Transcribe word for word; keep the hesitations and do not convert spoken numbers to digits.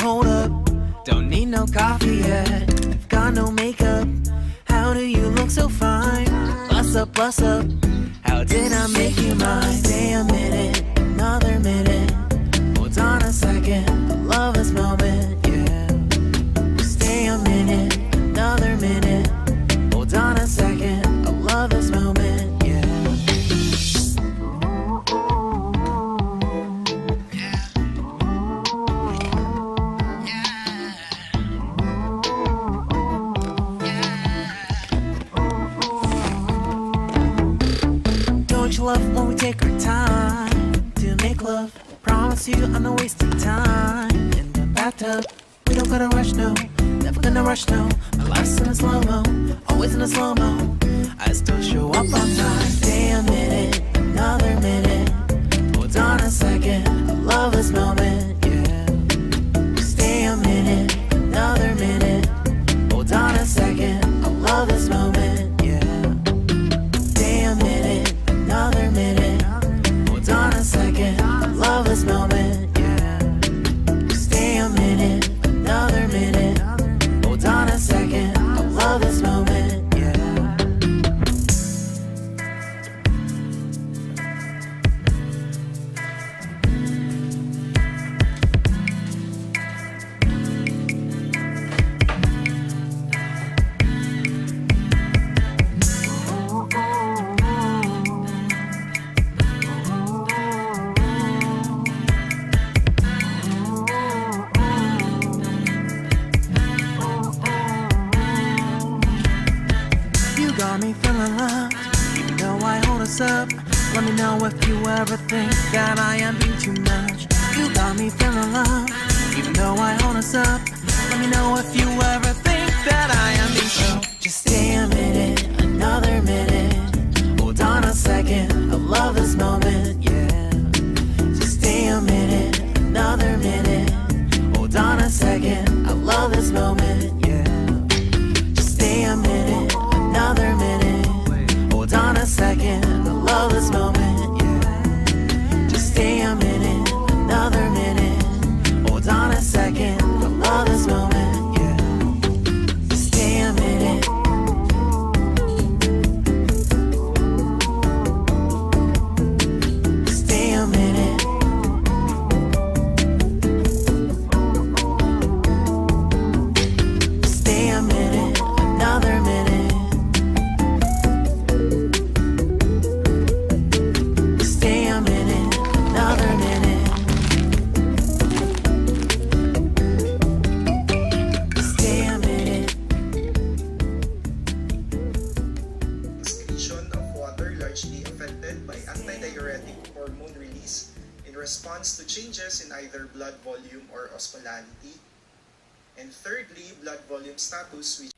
hold up? Don't need no coffee yet, I've got no makeup. How do you look so fine? Bust up, bust up, how did I make you mine? Stay a minute, another minute, hold on a second, I love this moment, yeah. Stay a minute, another minute, hold on a second, I love this moment. Love when we take our time to make love. Promise you I'm not wasting time in the bathtub. We don't gotta rush, no, never gonna rush, no. My life's in a slow-mo, always in a slow-mo. I still show up on time. Stay a minute, another minute, hold on a second, I love this moment, yeah. Stay a minute, another minute, hold on a second, I love this moment. Another minute, hold on a second, I love this moment, yeah. Stay a minute, another minute, hold on a second, I love this moment. Status, which